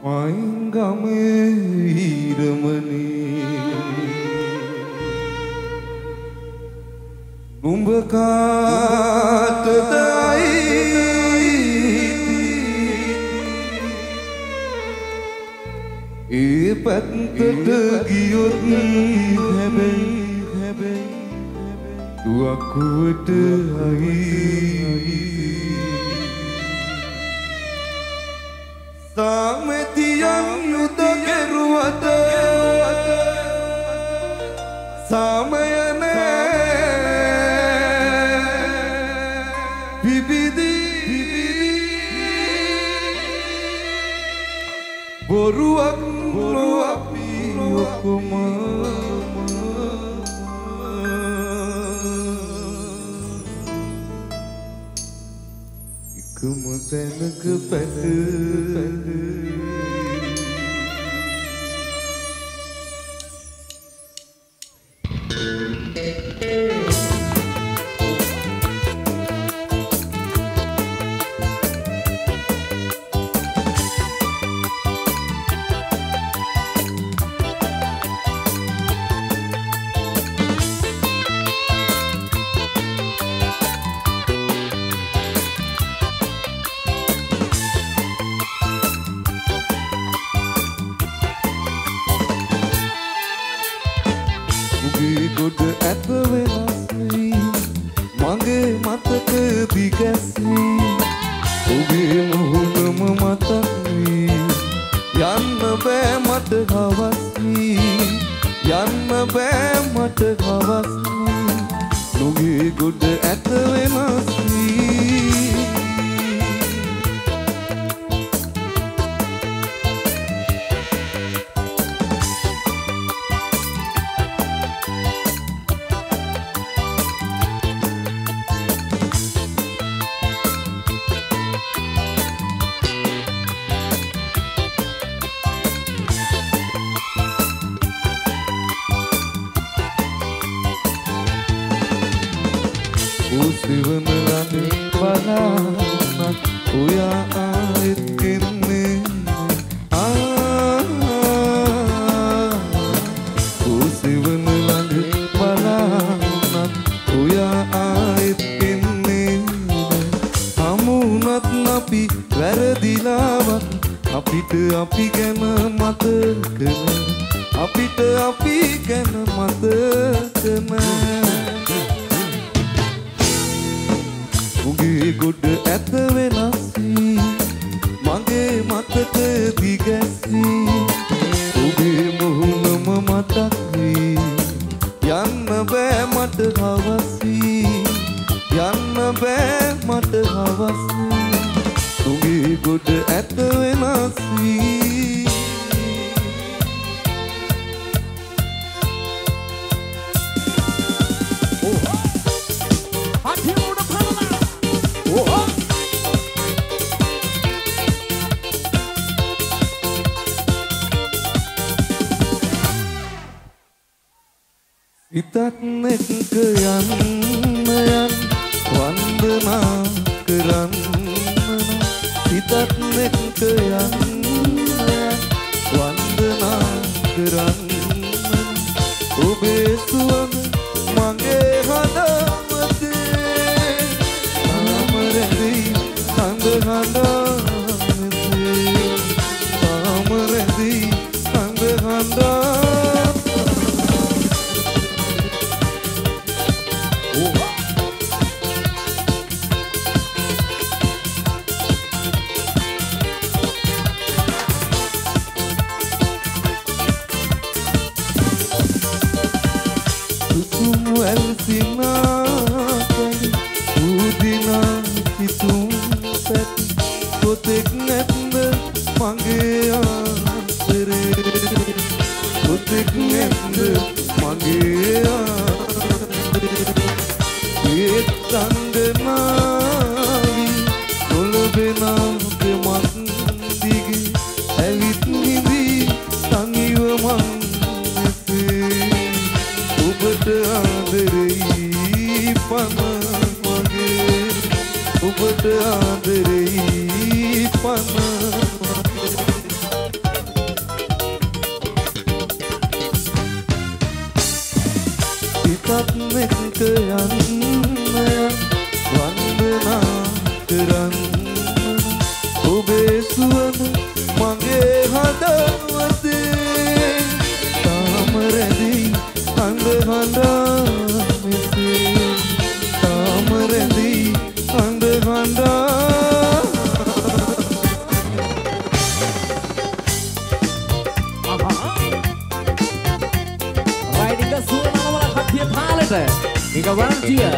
Ubat adrei panama. Nică Valentia,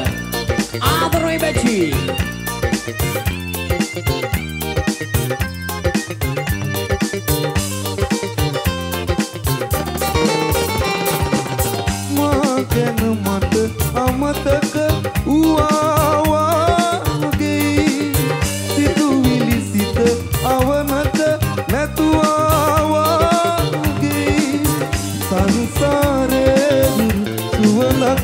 Adroi Beci. Mă gână mătă, amătă că uauagei. Si tu ilisită, avănătă, netu auagei. Sansare, suvănat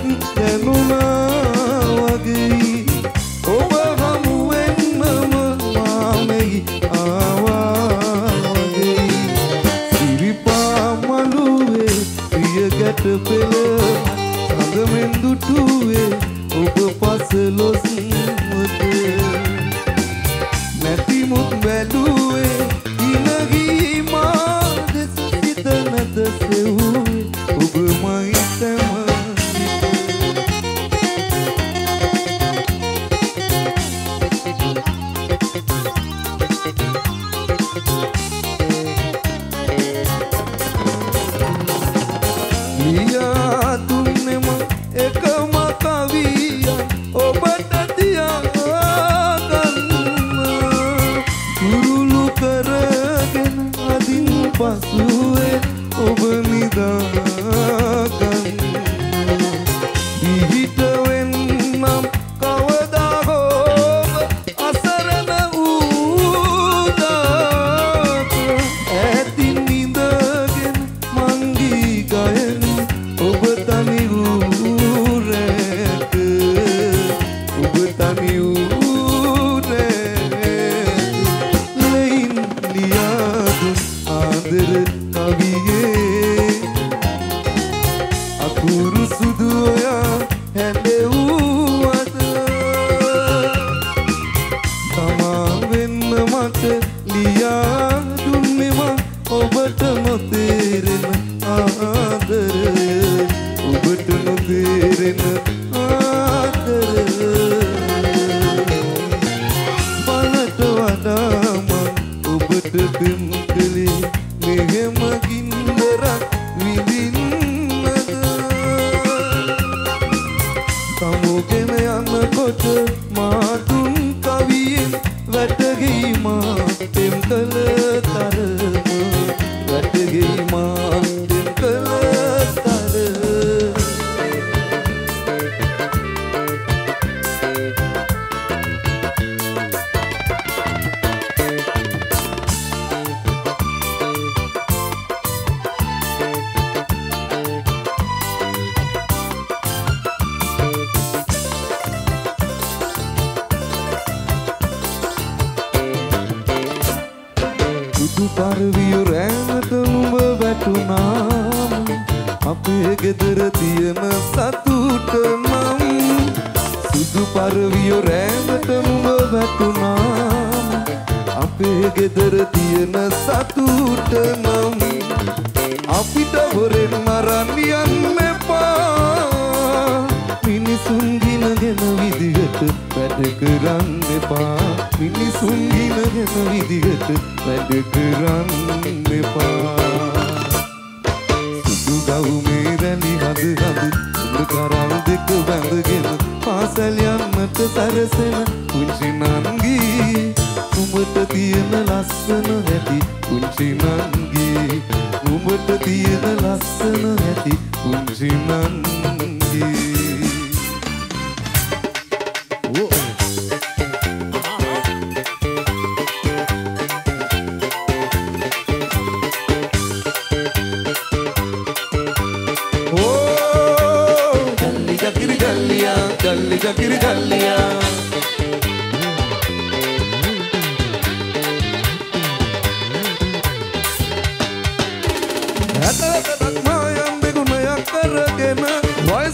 Vai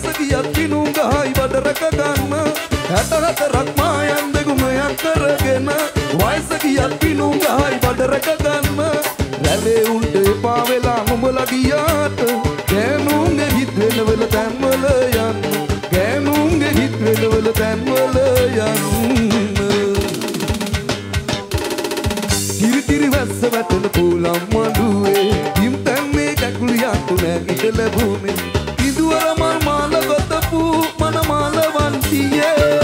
să fie apinunga. Idu ara marmala gotapu mana malavantiye.